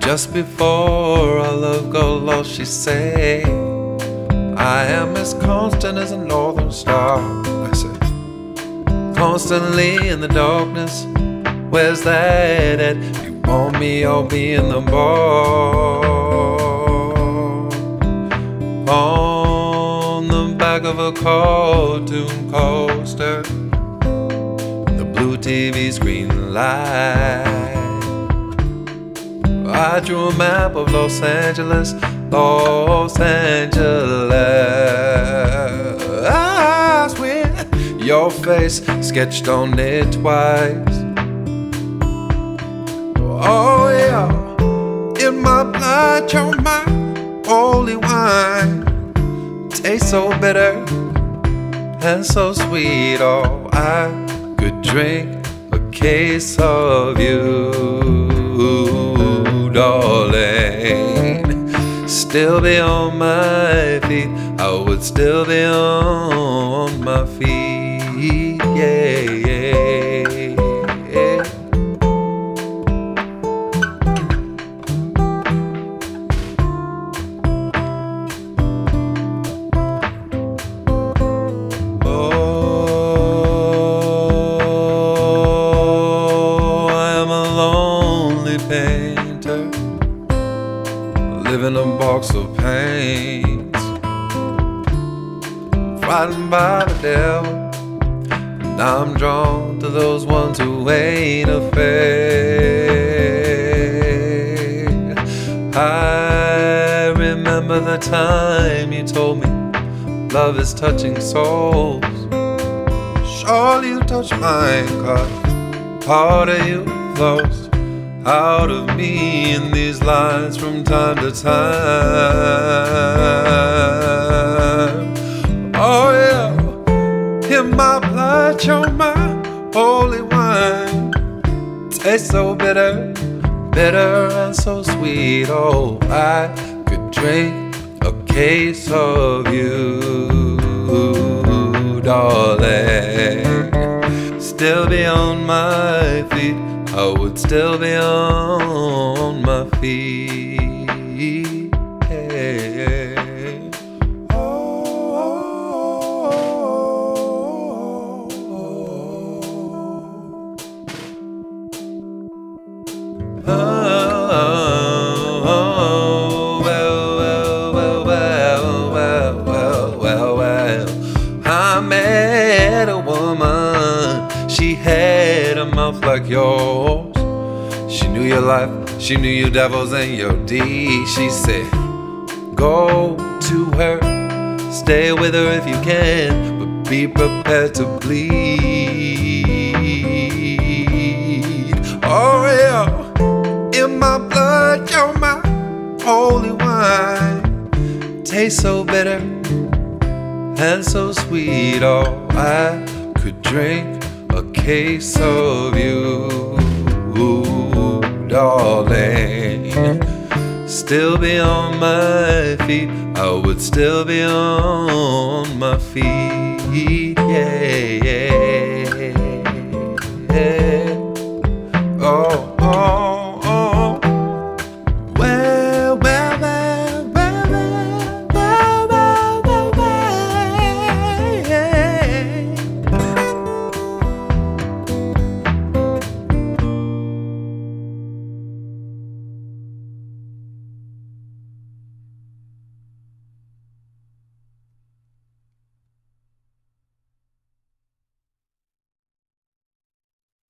Just before our love got lost, she said, "I am as constant as a northern star." I said, "Constantly in the darkness, where's that at? You want me, I'll be in the bar on the back of a cartoon coaster, the blue TV's green light." I drew a map of Los Angeles, Los Angeles. I swear, your face sketched on it twice. Oh yeah, in my blood you're my holy wine. Tastes so bitter and so sweet. Oh, I could drink a case of you, darling. Still be on my feet, I would still be on my feet. Yeah. Oh, I am a lonely pain, living a box of pains, frightened by the devil, and I'm drawn to those ones who ain't afraid. I remember the time you told me love is touching souls. Surely you touch mine, 'cause part of you flows out of me in these lines from time to time. Oh yeah, in my blood you're my holy wine. Tastes so bitter, bitter and so sweet. Oh, I could drink a case of you, darling. Still be on my feet, I would still be on my feet. I met a woman, she had a mouth like yours. She knew your life, she knew your devils and your deeds. She said, go to her, stay with her if you can, but be prepared to bleed. Oh yeah, in my blood you're my holy wine. Tastes so bitter and so sweet. Oh, I could drink a case of you, darling. Still be on my feet, I would still be on my feet.